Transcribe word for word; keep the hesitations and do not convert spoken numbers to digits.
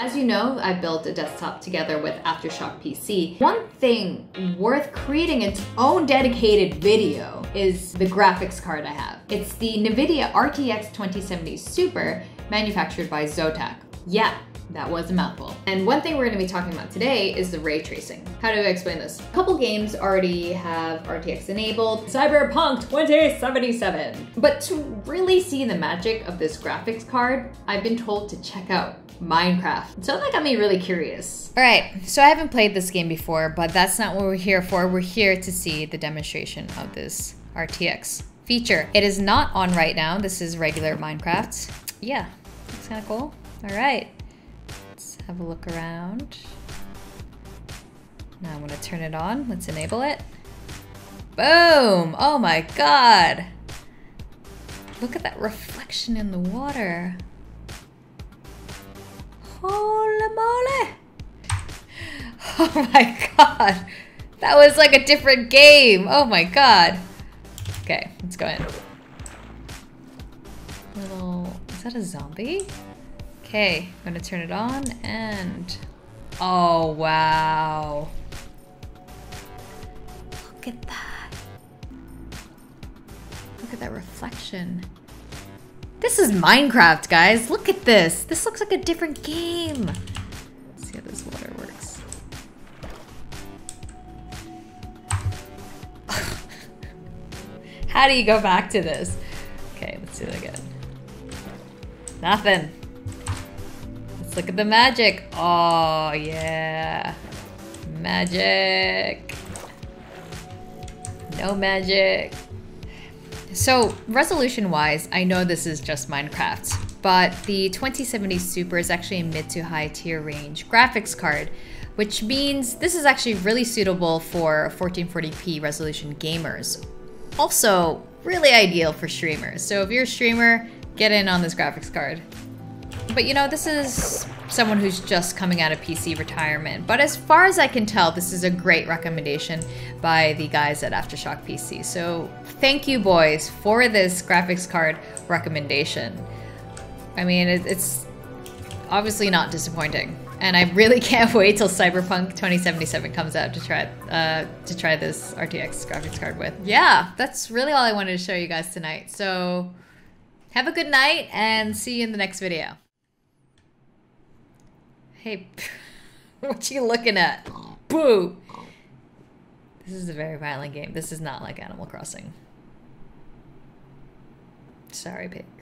As you know, I built a desktop together with Aftershock P C. One thing worth creating its own dedicated video is the graphics card I have. It's the NVIDIA R T X twenty seventy Super, manufactured by Zotac. Yeah, that was a mouthful. And one thing we're gonna be talking about today is the ray tracing. How do I explain this? A couple games already have R T X enabled, Cyberpunk twenty seventy-seven. But to really see the magic of this graphics card, I've been told to check out Minecraft. So that got me really curious. All right, so I haven't played this game before, but that's not what we're here for. We're here to see the demonstration of this R T X feature. It is not on right now. This is regular Minecraft. Yeah, that's kind of cool. All right. Have a look around. Now I'm gonna turn it on. Let's enable it. Boom! Oh my god! Look at that reflection in the water. Holy moly! Oh my god! That was like a different game! Oh my god! Okay, let's go in. Little... Is that a zombie? Okay, I'm gonna turn it on and... Oh, wow. Look at that. Look at that reflection. This is Minecraft, guys. Look at this. This looks like a different game. Let's see how this water works. How do you go back to this? Okay, let's do that again. Nothing. Look at the magic. Oh, yeah. Magic. No magic. So resolution-wise, I know this is just Minecraft, but the twenty seventy Super is actually a mid to high tier range graphics card, which means this is actually really suitable for fourteen forty p resolution gamers. Also, really ideal for streamers. So if you're a streamer, get in on this graphics card. But you know, this is someone who's just coming out of P C retirement. But as far as I can tell, this is a great recommendation by the guys at Aftershock P C. So thank you, boys, for this graphics card recommendation. I mean, it's obviously not disappointing. And I really can't wait till Cyberpunk twenty seventy-seven comes out to try uh, to try this R T X graphics card with. Yeah, that's really all I wanted to show you guys tonight. So have a good night and see you in the next video. Hey, what you looking at? Boo! This is a very violent game. This is not like Animal Crossing. Sorry, babe.